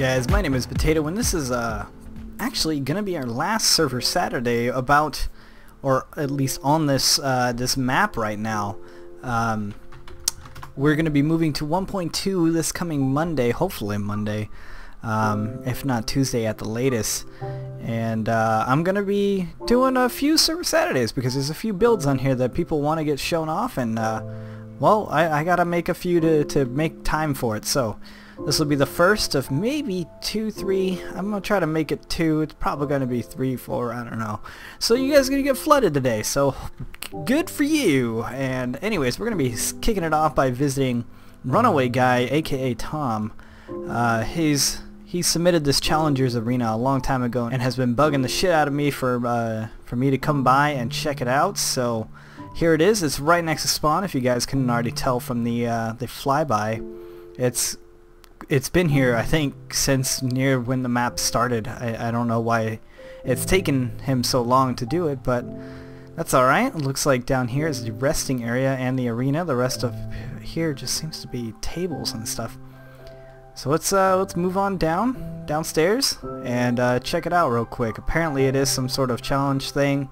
guys, my name is Potato, and this is actually gonna be our last Server Saturday about, or at least on this this map right now. We're gonna be moving to 1.2 this coming Monday, hopefully Monday, if not Tuesday at the latest. And I'm gonna be doing a few Server Saturdays because there's a few builds on here that people want to get shown off, and well, I gotta make a few to make time for it. So this will be the first of maybe 2, 3. I'm gonna try to make it 2. It's probably gonna be 3, 4. I don't know. So you guys are gonna get flooded today. So good for you. And anyways, we're gonna be kicking it off by visiting Runaway Guy, aka Tom. He submitted this Challengers Arena a long time ago and has been bugging the shit out of me for me to come by and check it out. So here it is. It's right next to spawn. If you guys couldn't already tell from the flyby, it's been here I think since near when the map started. I don't know why it's taken him so long to do it, but that's all right. It looks like down here is the resting area and the arena. The rest of here just seems to be tables and stuff. So let's move on downstairs and check it out real quick. Apparently it is some sort of challenge thing,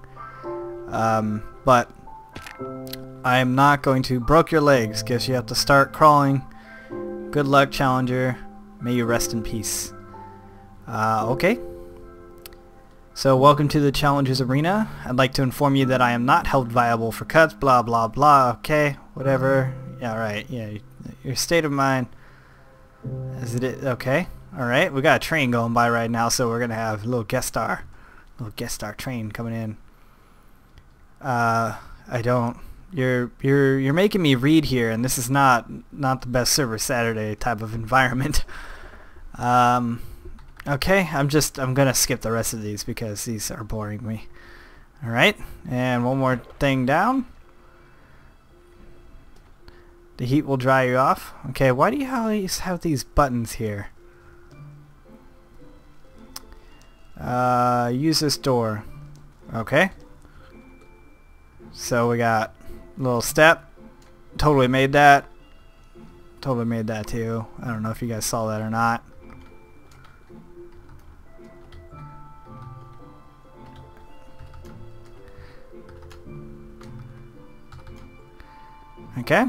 but I am not going to. Broke your legs. Guess you have to start crawling. Good luck, challenger. May you rest in peace. Okay. So welcome to the Challengers Arena. I'd like to inform you that I am not held viable for cuts. Blah blah blah. Okay, whatever. Yeah, all right. Yeah, your state of mind. Is it okay? All right, we got a train going by right now, so we're gonna have a little guest star train coming in. I don't. You're making me read here, and this is not the best Server Saturday type of environment. Okay, I'm gonna skip the rest of these because these are boring me. All right, and one more thing down. The heat will dry you off. Okay, why do you always have these buttons here? Use this door. Okay. So we got a little step. Totally made that. Totally made that too. I don't know if you guys saw that or not. Okay.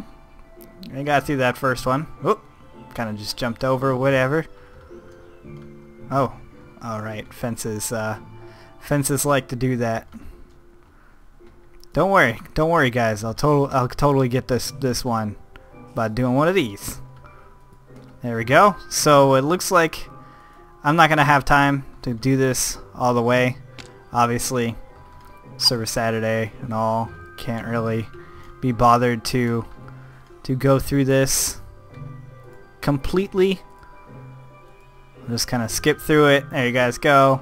I got through that first one. Oop, kind of just jumped over, whatever. Oh, alright, fences. Fences like to do that. Don't worry guys, I'll totally get this one by doing one of these. There we go. So it looks like I'm not gonna have time to do this all the way, obviously. Server Saturday and all, can't really be bothered to go through this completely. I'll just kind of skip through it. There you guys go.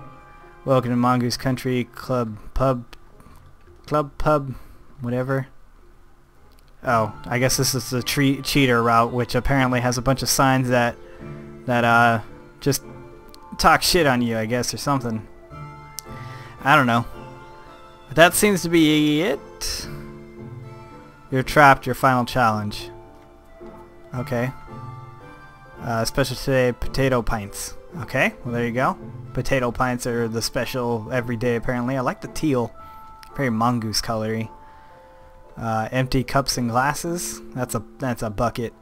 Welcome to Mongoose Country Club Pub, whatever. Oh, I guess this is the cheater route, which apparently has a bunch of signs that just talk shit on you, I guess, or something. I don't know. But that seems to be it. You're trapped. Your final challenge. Okay. Special today, potato pints. Okay, well there you go. Potato pints are the special every day apparently. I like the teal. Very mongoose colory. Empty cups and glasses. That's a bucket.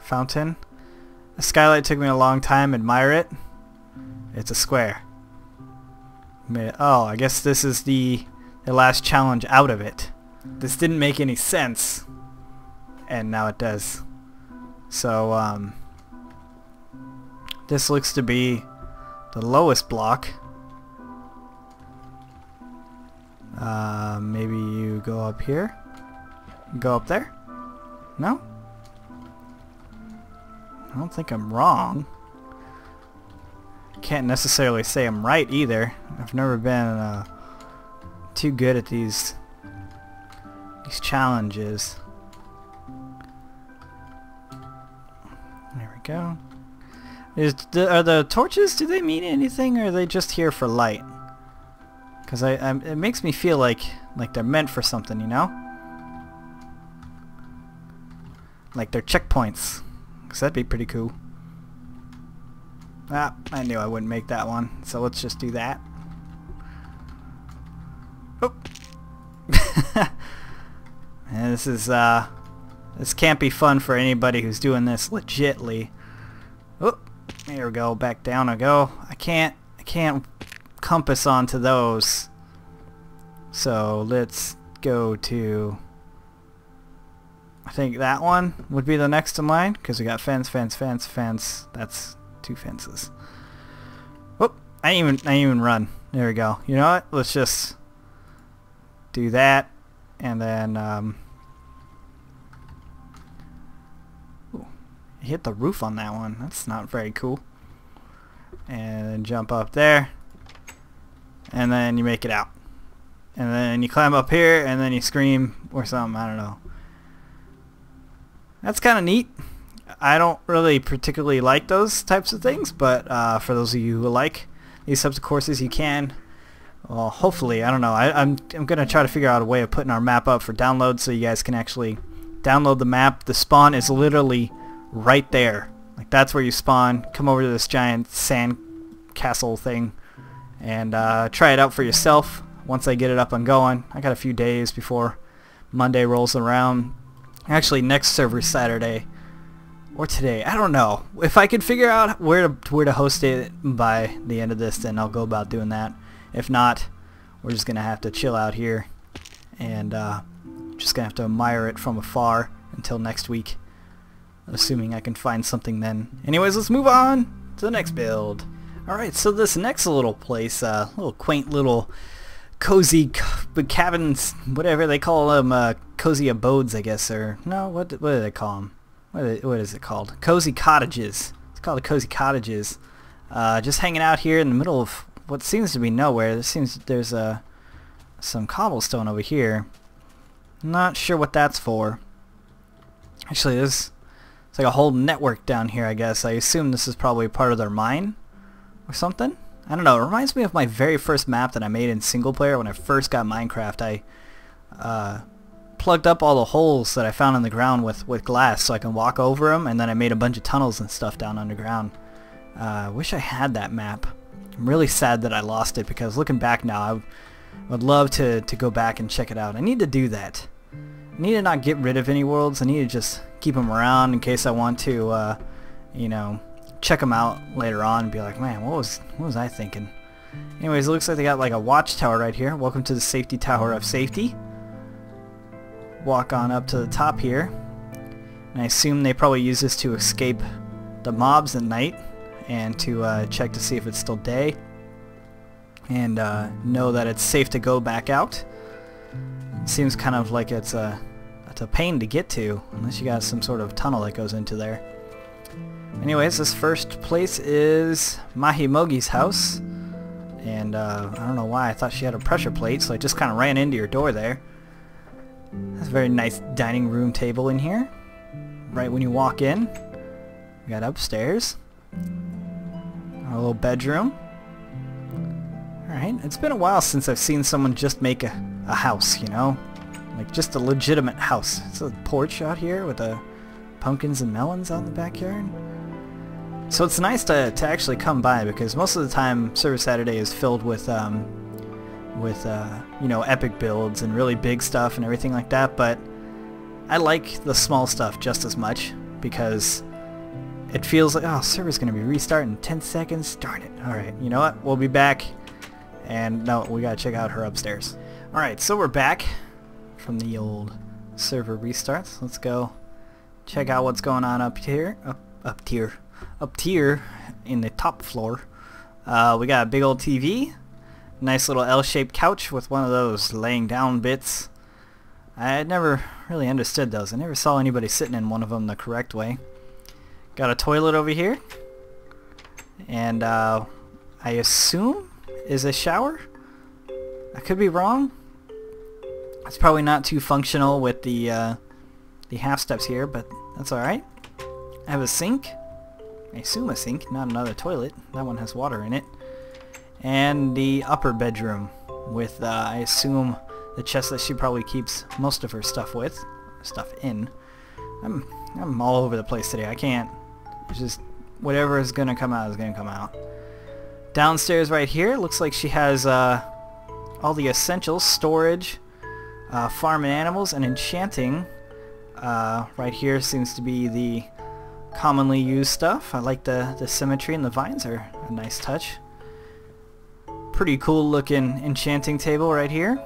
Fountain. A skylight took me a long time. Admire it. It's a square. Oh, I guess this is the last challenge out of it. This didn't make any sense, and now it does. So this looks to be the lowest block. Maybe you go up here, go up there. No, I don't think I'm wrong. Can't necessarily say I'm right either. I've never been too good at these challenges. There we go. Are the torches, do they mean anything, or are they just here for light? Because it makes me feel like they're meant for something, you know? Like they're checkpoints. Because that'd be pretty cool. Ah, I knew I wouldn't make that one, so let's just do that. Oh. Man, this is, this can't be fun for anybody who's doing this legitly. Oh, there we go, back down I go. I can't compass onto those. So let's go to, I think that one would be the next to mine, because we got fence, fence, fence, fence. That's two fences. Whoop! I didn't even run. There we go. You know what? Let's just do that, and then ooh, I hit the roof on that one. That's not very cool. And then jump up there, and then you make it out, and then you climb up here, and then you scream or something. I don't know. That's kind of neat. I don't really particularly like those types of things, but for those of you who like these types of courses, you can. Well, hopefully, I don't know. I'm gonna try to figure out a way of putting our map up for download so you guys can actually download the map. The spawn is literally right there. Like that's where you spawn. Come over to this giant sand castle thing and try it out for yourself. Once I get it up and going, I got a few days before Monday rolls around. Actually, next server Saturday. Or today, I don't know. If I could figure out where to host it by the end of this, then I'll go about doing that. If not, we're just gonna have to chill out here and just gonna have to admire it from afar until next week, assuming I can find something then. Anyways, let's move on to the next build. Alright, so this next little place, little quaint little cozy cabins, whatever they call them, cozy abodes, I guess, or no, what do they call them? What is it called? Cozy Cottages. It's called the Cozy Cottages. Just hanging out here in the middle of what seems to be nowhere. There's some cobblestone over here. Not sure what that's for. Actually, it's like a whole network down here, I guess. I assume this is probably part of their mine or something. I don't know. It reminds me of my very first map that I made in single player when I first got Minecraft. I plugged up all the holes that I found in the ground with glass so I can walk over them, and then I made a bunch of tunnels and stuff down underground. I wish I had that map. I'm really sad that I lost it, because looking back now, I would love to go back and check it out. I need to do that. I need to not get rid of any worlds. I need to just keep them around in case I want to, you know, check them out later on and be like, man, what was I thinking? Anyways, it looks like they got like a watchtower right here. Welcome to the safety tower of safety. Walk on up to the top here, and I assume they probably use this to escape the mobs at night and to check to see if it's still day and know that it's safe to go back out. It seems kind of like it's a pain to get to unless you got some sort of tunnel that goes into there. Anyways, this first place is Mahimogi's house, and I don't know why I thought she had a pressure plate, so I just kind of ran into your door there. That's a very nice dining room table in here. Right when you walk in, we got upstairs, our little bedroom. Alright, it's been a while since I've seen someone just make a house, you know? Like just a legitimate house. It's a porch out here with the pumpkins and melons out in the backyard. So it's nice to actually come by, because most of the time Server Saturday is filled with you know, epic builds and really big stuff and everything like that, but I like the small stuff just as much, because it feels like, oh, server's gonna be restarting in 10 seconds, darn it. Alright, you know what, we'll be back, and no, we gotta check out her upstairs. Alright, so we're back from the old server restarts. Let's go check out what's going on up here, up here in the top floor. We got a big old TV. Nice little L-shaped couch with one of those laying down bits. I had never really understood those. I never saw anybody sitting in one of them the correct way. Got a toilet over here. And I assume is a shower? I could be wrong. It's probably not too functional with the half steps here, but that's alright. I have a sink. I assume a sink, not another toilet. That one has water in it. And the upper bedroom with, I assume, the chest that she probably keeps most of her stuff in. I'm all over the place today. I can't. It's just whatever is gonna come out is gonna come out. Downstairs right here, looks like she has all the essentials, storage, farm and animals, and enchanting. Right here seems to be the commonly used stuff. I like the symmetry, and the vines are a nice touch. Pretty cool looking enchanting table right here.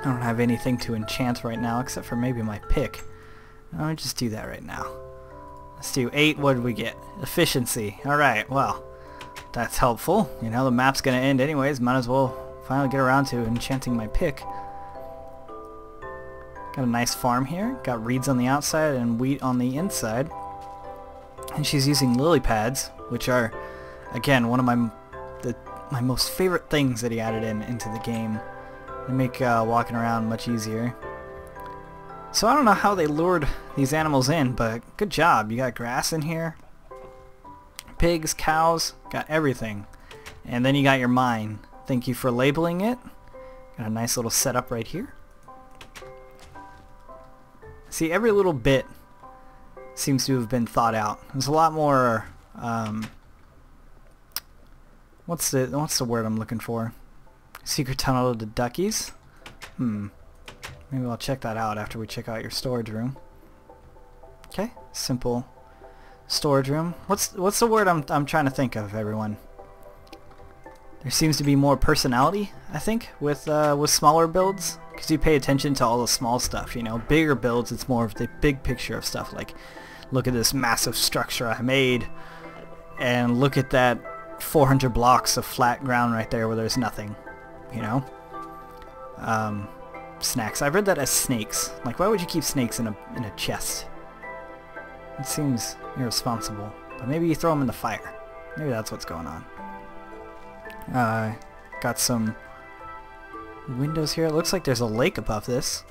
I don't have anything to enchant right now except for maybe my pick. I'll just do that right now. Let's do 8. What did we get? Efficiency. Alright, well, that's helpful. You know, the map's gonna end anyways. Might as well finally get around to enchanting my pick. Got a nice farm here. Got reeds on the outside and wheat on the inside. And she's using lily pads, which are, again, one of my most favorite things that he added into the game. They make walking around much easier. So I don't know how they lured these animals in, but good job. You got grass in here, pigs, cows, got everything. And then you got your mine. Thank you for labeling it. Got a nice little setup right here. See, every little bit seems to have been thought out. There's a lot more what's the word I'm looking for? Secret tunnel to duckies? Maybe I'll check that out after we check out your storage room. Okay, simple storage room. What's the word I'm trying to think of, everyone? There seems to be more personality, I think, with smaller builds, because you pay attention to all the small stuff. You know, bigger builds, it's more of the big picture of stuff. Like, look at this massive structure I made, and look at that 400 blocks of flat ground right there where there's nothing. You know, snacks. I've read that as snakes. Like, why would you keep snakes in a chest? It seems irresponsible. But maybe you throw them in the fire. Maybe that's what's going on. Got some windows here. It looks like there's a lake above this.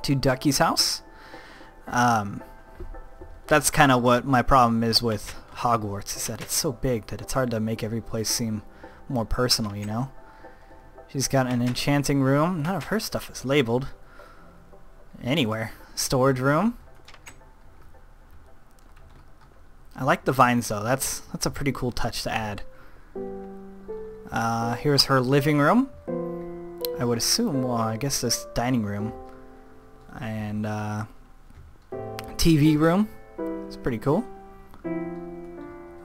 To Ducky's house. That's kind of what my problem is with Hogwarts, is that it's so big that it's hard to make every place seem more personal, you know? She's got an enchanting room. None of her stuff is labeled anywhere. Storage room. I like the vines, though. That's a pretty cool touch to add. Here's her living room. I would assume, well, I guess this dining room. And TV room. It's pretty cool.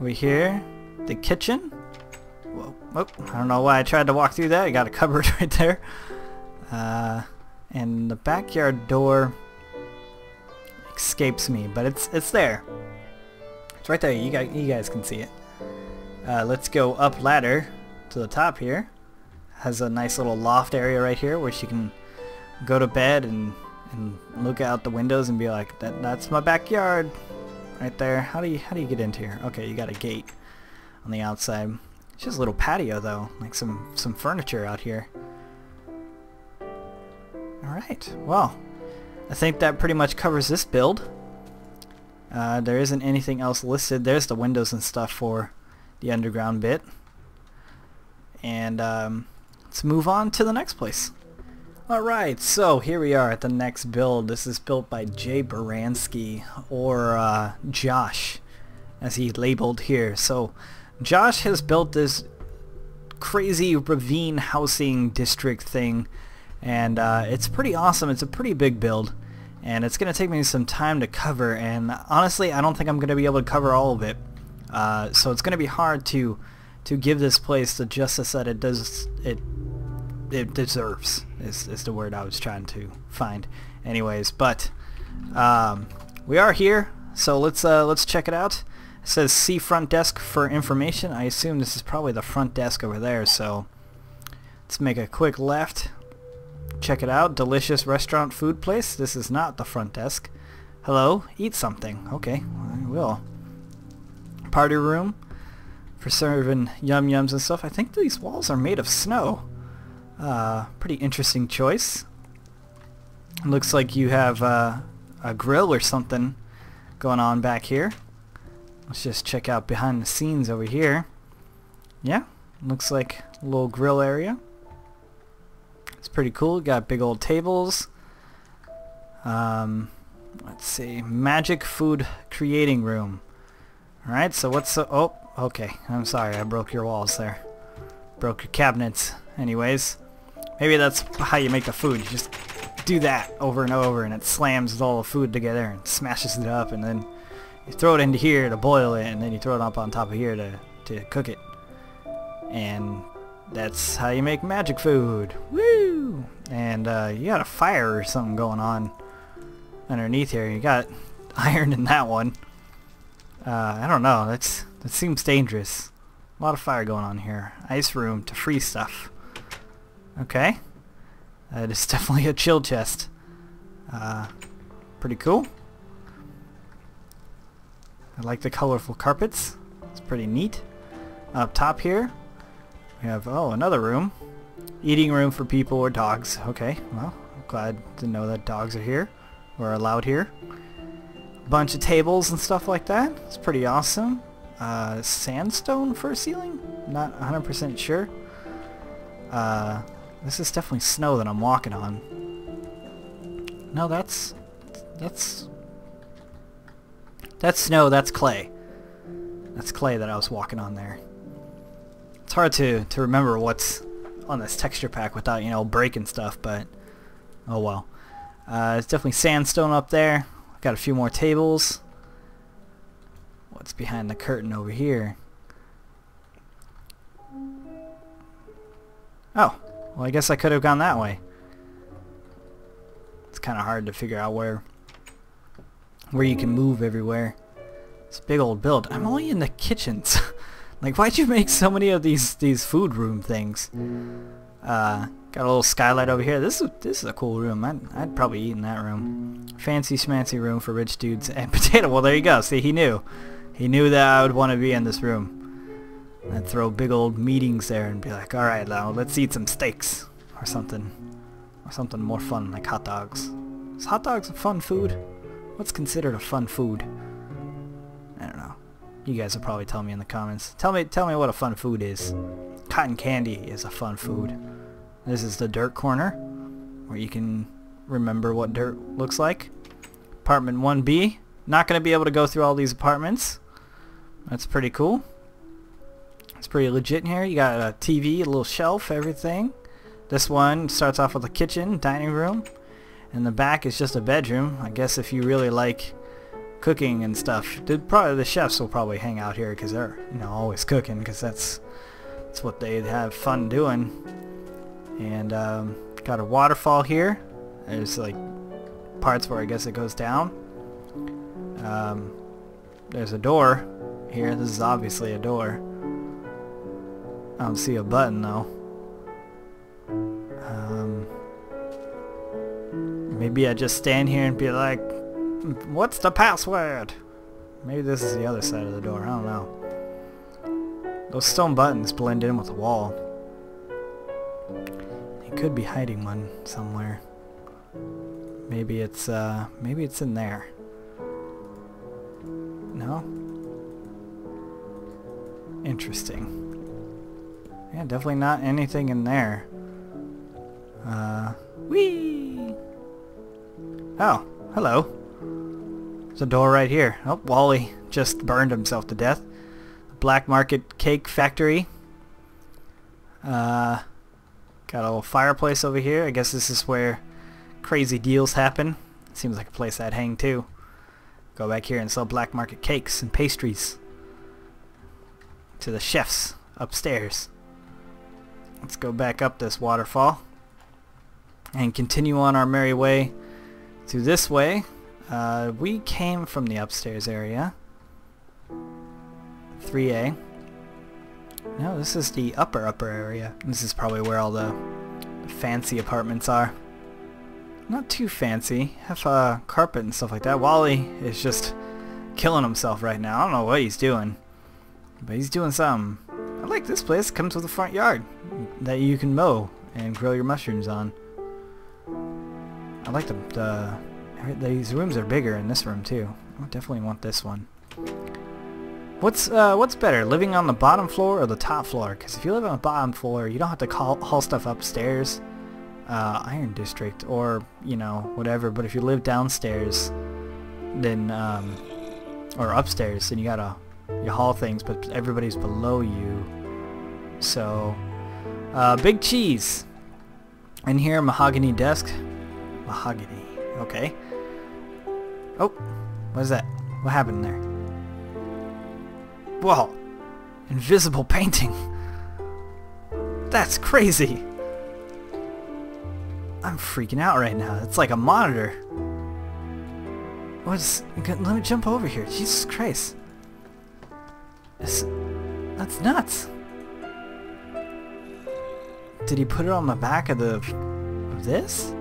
Over here, the kitchen. Whoa. Oh, I don't know why I tried to walk through that. I got a cupboard right there. And the backyard door escapes me, but it's there. It's right there. You guys can see it. Let's go up ladder to the top here. Has a nice little loft area right here where she can go to bed and look out the windows and be like, that's my backyard right there. How do you get into here? Okay, you got a gate on the outside. It's just a little patio, though, like some furniture out here. Alright, well, I think that pretty much covers this build. There isn't anything else listed. There's the windows and stuff for the underground bit. And let's move on to the next place. Alright, so here we are at the next build. This is built by Jay Baranski, or Josh, as he labeled here. So Josh has built this crazy ravine housing district thing, and it's pretty awesome. It's a pretty big build, and it's going to take me some time to cover, and honestly I don't think I'm going to be able to cover all of it. So it's going to be hard to give this place the justice that it deserves, is the word I was trying to find anyways. But we are here, so let's check it out. It says see front desk for information. I assume this is probably the front desk over there, so let's make a quick left. Check it out. Delicious restaurant food place. This is not the front desk. Hello, eat something. Okay, I will. Party room for serving yum-yums and stuff. I think these walls are made of snow. Pretty interesting choice. Looks like you have a grill or something going on back here. Let's just check out behind the scenes over here. Yeah, looks like a little grill area. It's pretty cool. Got big old tables. Let's see. Magic food creating room. Alright, so what's the... Oh, okay. I'm sorry, I broke your walls there. Broke your cabinets. Anyways, maybe that's how you make the food. You just do that over and over, and it slams all the food together and smashes it up, and then you throw it into here to boil it, and then you throw it up on top of here to cook it. And that's how you make magic food. Woo! And you got a fire or something going on underneath here. You got iron in that one. I don't know. That seems dangerous. A lot of fire going on here. Ice room to freeze stuff. Okay. That is definitely a chill chest. Pretty cool. I like the colorful carpets. It's pretty neat. Up top here, we have, oh, another room. Eating room for people or dogs. Okay, well, I'm glad to know that dogs are here. Or allowed here. Bunch of tables and stuff like that. It's pretty awesome. Sandstone for a ceiling? Not 100% sure. This is definitely snow that I'm walking on. No, that's snow, that's clay. That's clay that I was walking on there. It's hard to remember what's on this texture pack without, you know, breaking stuff, but oh well. It's definitely sandstone up there. Got a few more tables. What's behind the curtain over here? Oh, well, I guess I could have gone that way. It's kind of hard to figure out where you can move everywhere. It's a big old build. I'm only in the kitchens. Like, why'd you make so many of these food room things? Got a little skylight over here. This is a cool room. I'd probably eat in that room. Fancy schmancy room for rich dudes and potato. Well, there you go. See, he knew that I would want to be in this room. I'd throw big old meetings there and be like, all right, now let's eat some steaks or something more fun like hot dogs. Is hot dogs a fun food? What's considered a fun food? I don't know. You guys will probably tell me in the comments. Tell me what a fun food is. Cotton candy is a fun food. This is the dirt corner, where you can remember what dirt looks like. Apartment 1B. Not going to be able to go through all these apartments. That's pretty cool. It's pretty legit in here. You got a TV, a little shelf, everything. This one starts off with a kitchen, dining room. And the back is just a bedroom. I guess if you really like cooking and stuff. Probably the chefs will probably hang out here because they're, you know, always cooking because that's what they have fun doing. And got a waterfall here. There's like parts where I guess it goes down. There's a door here. This is obviously a door. I don't see a button though. Maybe I just stand here and be like, what's the password? Maybe this is the other side of the door. I don't know. Those stone buttons blend in with the wall. Could be hiding one somewhere. Maybe it's in there. No? Interesting. Yeah, definitely not anything in there. Whee! Oh, hello. There's a door right here. Oh, Wally just burned himself to death. Black Market Cake Factory. Got a little fireplace over here. I guess this is where crazy deals happen. Seems like a place I'd hang too. Go back here and sell black market cakes and pastries to the chefs upstairs. Let's go back up this waterfall and continue on our merry way to this way. We came from the upstairs area. 3A. No, this is the upper area. This is probably where all the fancy apartments are. Not too fancy. Have carpet and stuff like that. Wally is just killing himself right now. I don't know what he's doing, but he's doing something. I like this place. It comes with a front yard that you can mow and grow your mushrooms on. I like these rooms are bigger in this room too. I definitely want this one. What's better, living on the bottom floor or the top floor? Because if you live on the bottom floor, you don't have to haul stuff upstairs, Iron District, or, you know, whatever. But if you live downstairs, then, or upstairs, then you gotta you haul things, but everybody's below you. So, big cheese. In here, mahogany desk. Mahogany. Okay. Oh, what is that? What happened there? Whoa! Invisible painting. That's crazy. I'm freaking out right now. It's like a monitor. What's? Let me jump over here. Jesus Christ. That's nuts. Did he put it on the back of the... of this?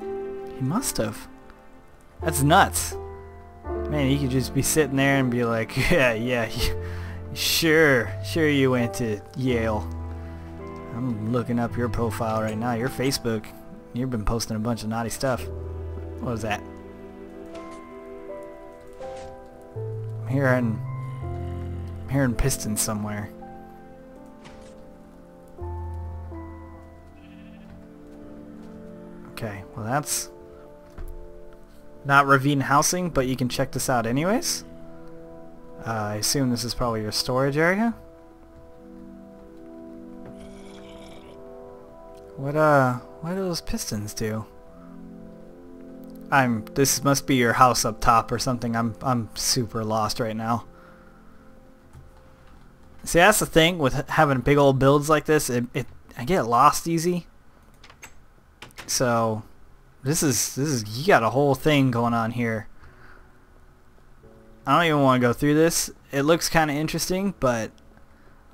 He must have. That's nuts. Man, you could just be sitting there and be like, yeah, sure you went to Yale. I'm looking up your profile right now, your Facebook. You've been posting a bunch of naughty stuff. What was that? I'm hearing pistons somewhere. Okay, well that's... not ravine housing, but you can check this out anyways. I assume this is probably your storage area. What do those pistons do? This must be your house up top or something. I'm super lost right now. See, that's the thing with having big old builds like this. I get lost easy. So this is you got a whole thing going on here. I don't even want to go through this. It looks kind of interesting, but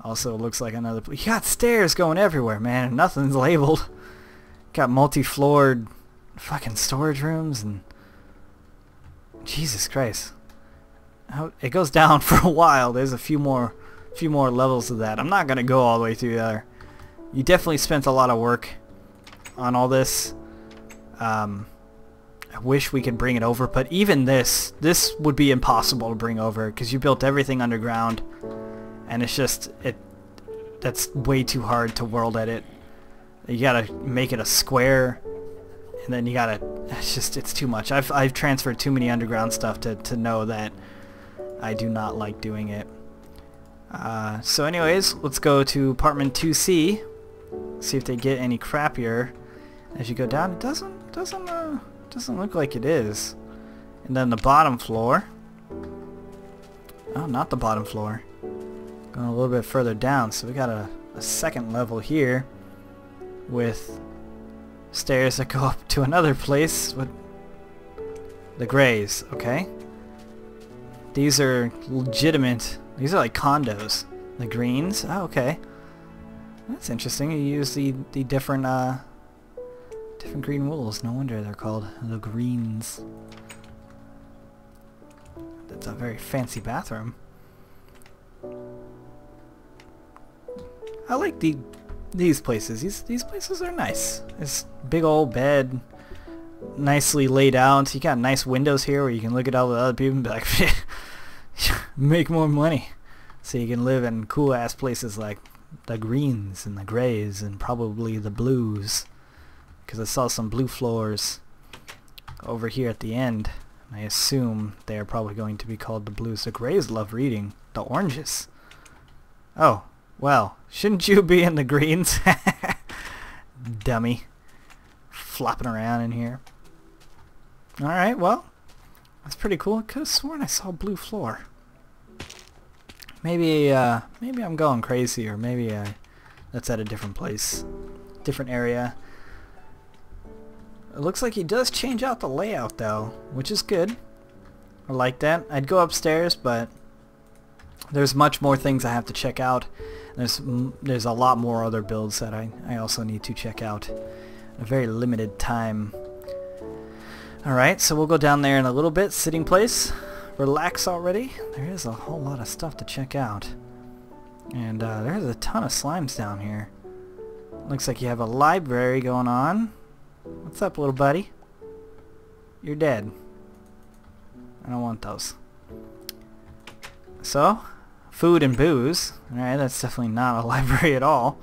also looks like another place. You got stairs going everywhere, man. Nothing's labeled. Got multi-floored fucking storage rooms and Jesus Christ. It goes down for a while. There's a few more levels of that. I'm not gonna go all the way through there. You definitely spent a lot of work on all this. I wish we could bring it over, but even this would be impossible to bring over because you built everything underground, and it's just that's way too hard to world edit. You gotta make it a square, and then you gotta. It's too much. I've transferred too many underground stuff to know that I do not like doing it. So, anyways, let's go to apartment 2C. See if they get any crappier. As you go down, it doesn't look like it is. And then the bottom floor. Oh, not the bottom floor. Going a little bit further down, so we got a second level here with stairs that go up to another place with the grays. Okay, these are legitimate. These are like condos. The greens. Oh, okay, that's interesting. You use the different different green wools. No wonder they're called the greens. That's a very fancy bathroom. I like these places. These places are nice. This big old bed, nicely laid out. You got nice windows here where you can look at all the other people and be like, make more money. So you can live in cool ass places like the greens and the grays and probably the blues. Because I saw some blue floors over here at the end. I assume they are probably going to be called the blues. The grays love reading. The oranges. Oh, well, shouldn't you be in the greens? Dummy. Flopping around in here. Alright, well, that's pretty cool. I could have sworn I saw blue floor. Maybe I'm going crazy, or maybe that's at a different place. Different area. It looks like he does change out the layout though, which is good. I like that. I'd go upstairs, but there's much more things I have to check out. There's a lot more other builds that I also need to check out in a very limited time. Alright, so we'll go down there in a little bit. Sitting place. Relax already. There is a whole lot of stuff to check out. And there's a ton of slimes down here. Looks like you have a library going on. What's up, little buddy? You're dead. I don't want those. So, food and booze. Alright, that's definitely not a library at all.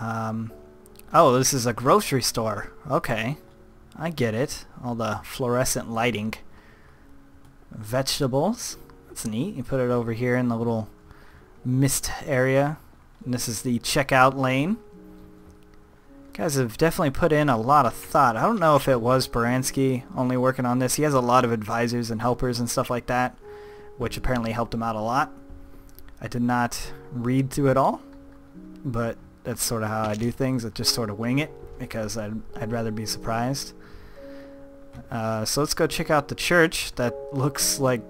Oh, this is a grocery store. Okay. I get it. All the fluorescent lighting. Vegetables. That's neat. You put it over here in the little mist area. And this is the checkout lane. You guys have definitely put in a lot of thought. I don't know if it was Baranski only working on this. He has a lot of advisors and helpers and stuff like that, which apparently helped him out a lot. I did not read through it all, but that's sort of how I do things. I just sort of wing it because I'd rather be surprised. So let's go check out the church that looks like...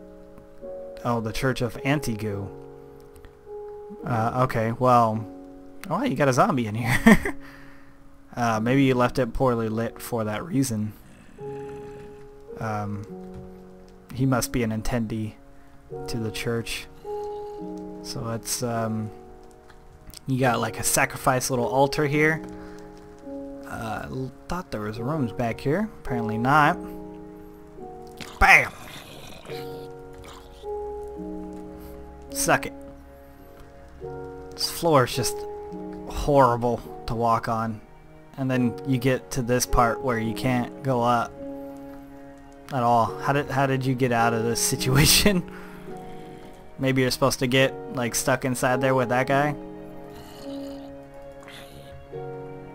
Oh, the Church of Antiguo. Okay, well... Oh, you got a zombie in here. Maybe you left it poorly lit for that reason. He must be an attendee to the church. So let's... you got like a sacrifice little altar here. Thought there was rooms back here. Apparently not. Bam! Suck it. This floor is just horrible to walk on. And then you get to this part where you can't go up at all. How did you get out of this situation? Maybe you're supposed to get like stuck inside there with that guy.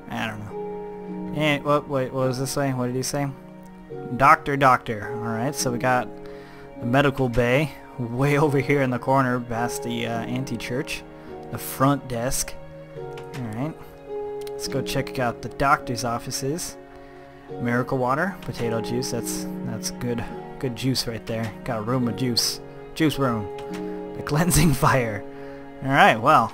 I don't know. And what was this way? What did he say? Doctor. All right, so we got the medical bay way over here in the corner past the anti-church, the front desk. All right. Let's go check out the doctor's offices. Miracle water, potato juice. That's good juice right there. Got a room of juice. Juice room. The cleansing fire. All right, well,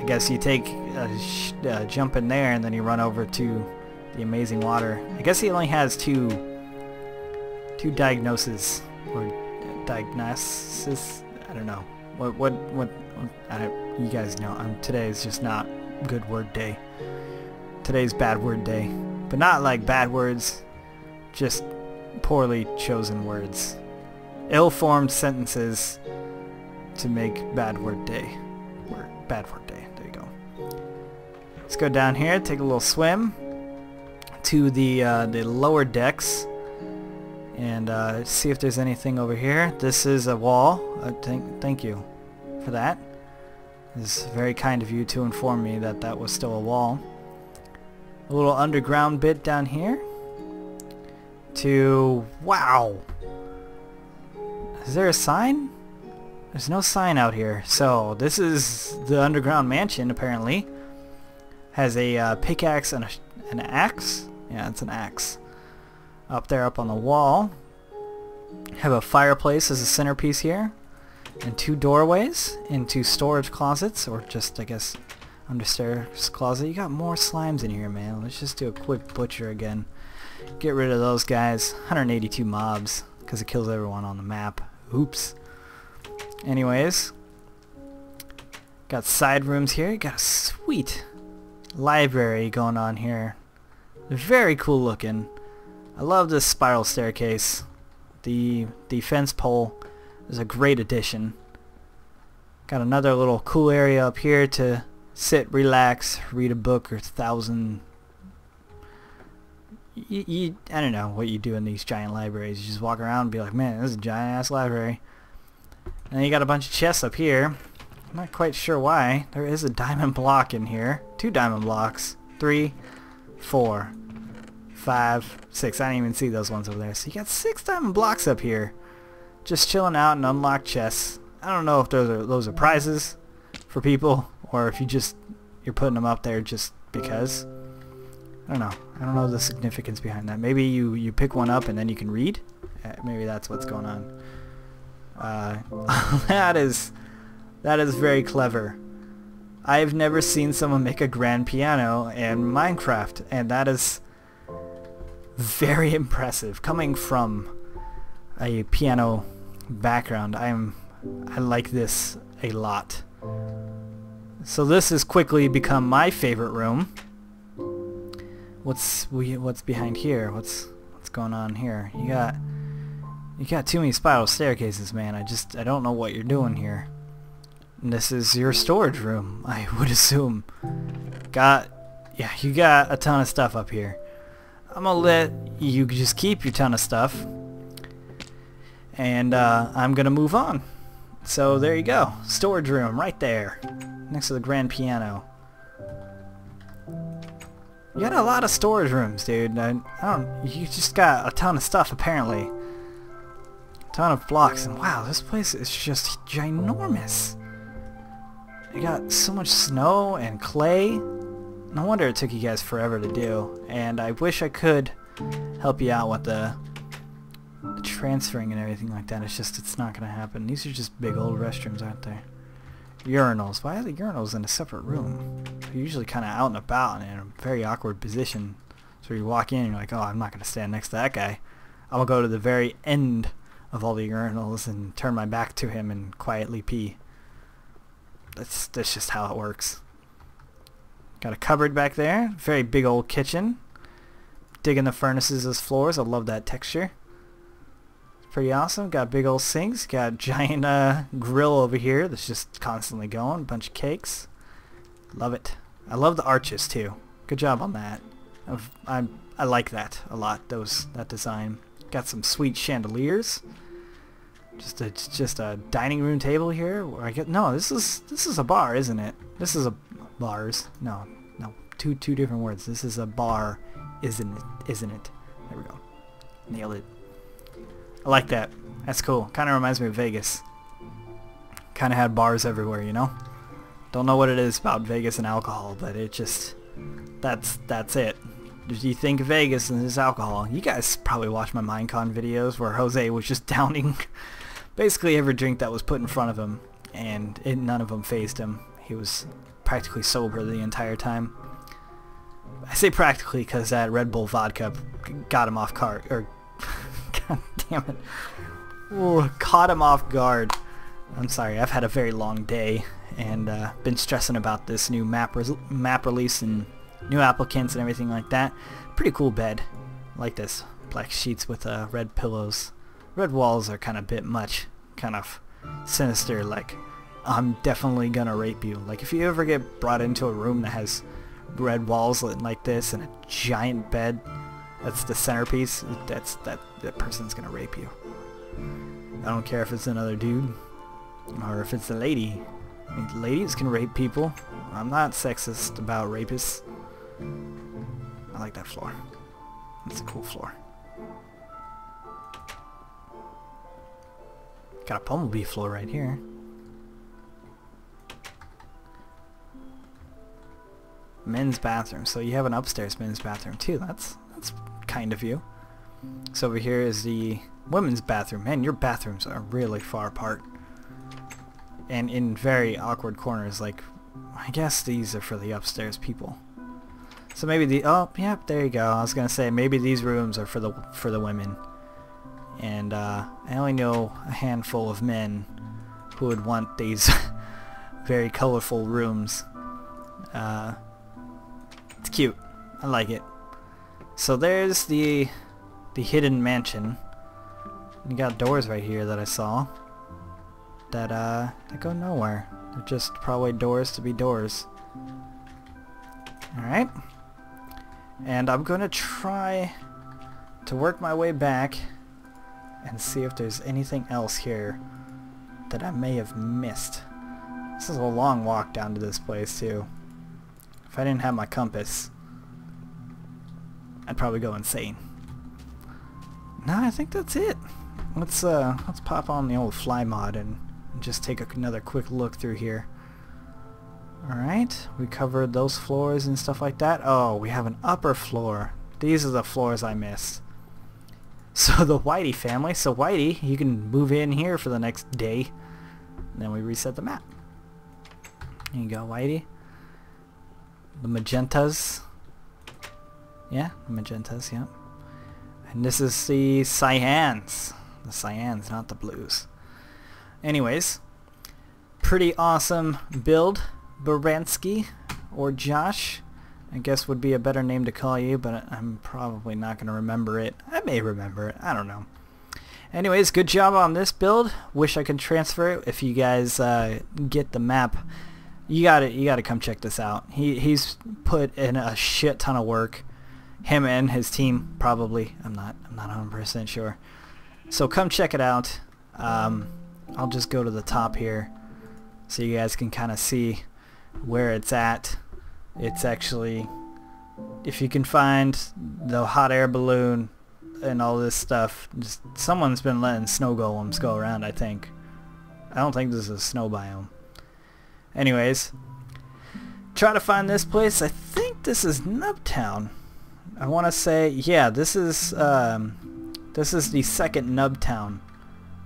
I guess you take a jump in there and then you run over to the amazing water. I guess he only has two diagnoses or diagnosis. I don't know. You guys know. Today is just not good word day. Today's bad word day, but not like bad words, just poorly chosen words, ill-formed sentences to make bad word day. There you go. Let's go down here, take a little swim to the lower decks, and see if there's anything over here. This is a wall. Thank you for that. It's very kind of you to inform me that that was still a wall. A little underground bit down here. Wow! Is there a sign? There's no sign out here. So, this is the underground mansion, apparently. Has a pickaxe and an axe. Yeah, it's an axe. Up there, up on the wall. Have a fireplace as a centerpiece here. And two doorways into storage closets, or just I guess understairs closet. You got more slimes in here, man. Let's just do a quick butcher again. Get rid of those guys. 182 mobs because it kills everyone on the map. Oops. Anyways, got side rooms here. You got a sweet library going on here. Very cool looking. I love this spiral staircase. The fence pole is a great addition. Got another little cool area up here to sit, relax, read a book or thousand. I don't know what you do in these giant libraries. You just walk around and be like, man, this is a giant ass library. And you got a bunch of chests up here. I'm not quite sure why. There is a diamond block in here. 2 diamond blocks. 3, 4, 5, 6. I didn't even see those ones over there. So you got 6 diamond blocks up here. Just chilling out and unlock chests. I don't know if those are prizes for people, or if you're putting them up there just because. I don't know. I don't know the significance behind that. Maybe you pick one up and then you can read. Maybe that's what's going on. That is very clever. I've never seen someone make a grand piano in Minecraft, and that is very impressive coming from a piano background. I like this a lot. So this has quickly become my favorite room. What's behind here? What's going on here? You got too many spiral staircases, man. I don't know what you're doing here. And this is your storage room, I would assume. You got a ton of stuff up here. I'm gonna let you just keep your ton of stuff. and I'm gonna move on. So there you go, storage room right there next to the grand piano. You got a lot of storage rooms, dude. You just got a ton of stuff apparently. A ton of blocks, and wow, this place is just ginormous. You got so much snow and clay. No wonder it took you guys forever to do. And I wish I could help you out with the transferring and everything like that. It's just, it's not gonna happen. These are just big old restrooms, aren't they? Urinals. Why are the urinals in a separate room? They're usually kind of out and about and in a very awkward position. So you walk in and you're like, oh, I'm not going to stand next to that guy. I'll go to the very end of all the urinals and turn my back to him and quietly pee. That's just how it works. Got a cupboard back there. Very big old kitchen. Digging the furnaces as floors. I love that texture. Pretty awesome. Got big old sinks. Got a giant grill over here that's just constantly going. Bunch of cakes. Love it. I love the arches too. Good job on that. I like that a lot. That design. Got some sweet chandeliers. Just a dining room table here. Where I get no. This is a bar, isn't it? This is a bars. No. Two different words. This is a bar, isn't it? There we go. Nailed it. I like that. That's cool. Kind of reminds me of Vegas. Kind of had bars everywhere, you know? Don't know what it is about Vegas and alcohol, but it just... That's it. If you think Vegas and there's alcohol. You guys probably watched my Minecon videos where Jose was just downing basically every drink that was put in front of him. And none of them fazed him. He was practically sober the entire time. I say practically because that Red Bull vodka got him off guard. Or... God damn it. Ooh, caught him off guard. I'm sorry, I've had a very long day and been stressing about this new map release and new applicants and everything like that. Pretty cool bed. I like this. Black sheets with red pillows. Red walls are kind of a bit much. Kind of sinister, like I'm definitely gonna rape you. Like if you ever get brought into a room that has red walls like this and a giant bed that's the centerpiece, that person's gonna rape you. I don't care if it's another dude or if it's a lady. I mean, ladies can rape people. I'm not sexist about rapists. I like that floor. It's a cool floor. Got a bumblebee floor right here. Men's bathroom. So you have an upstairs men's bathroom too. That's kind of you. So over here is the women's bathroom. Man, your bathrooms are really far apart. And in very awkward corners, like, I guess these are for the upstairs people. So maybe oh, yep, there you go. I was gonna say, maybe these rooms are for the women. And, I only know a handful of men who would want these very colorful rooms. It's cute. I like it. So there's the hidden mansion. You got doors right here that I saw that go nowhere. They're just probably doors to be doors. Alright. And I'm gonna try to work my way back and see if there's anything else here that I may have missed. This is a long walk down to this place too. If I didn't have my compass, I'd probably go insane. No, I think that's it. Let's pop on the old fly mod and just take another quick look through here. Alright, we covered those floors and stuff like that. Oh, we have an upper floor. These are the floors I missed. So the Whitey family. So Whitey, you can move in here for the next day. And then we reset the map. There you go, Whitey. The magentas. Yeah, magentas, yeah. And this is the cyans. The cyans, not the blues. Anyways, pretty awesome build. Baranski, or Josh, I guess would be a better name to call you, but I'm probably not going to remember it. I may remember it. I don't know. Anyways, good job on this build. Wish I could transfer it. If you guys get the map, you gotta come check this out. He's put in a shit ton of work. Him and his team, probably. I'm not 100% sure. So come check it out. I'll just go to the top here so you guys can kind of see where it's at. It's actually, if you can find the hot air balloon and all this stuff, just someone's been letting snow golems go around, I think. I don't think this is a snow biome. Anyways, try to find this place. I think this is Nubtown. I want to say, yeah, this is the second Nubtown.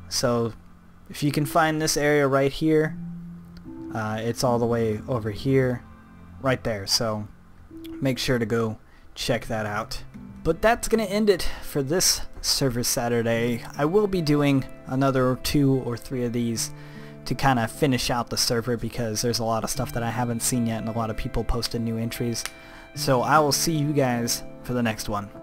So if you can find this area right here, it's all the way over here, right there. So make sure to go check that out. But that's going to end it for this Server Saturday. I will be doing another 2 or 3 of these to kind of finish out the server, because there's a lot of stuff that I haven't seen yet and a lot of people posted new entries. So I will see you guys for the next one.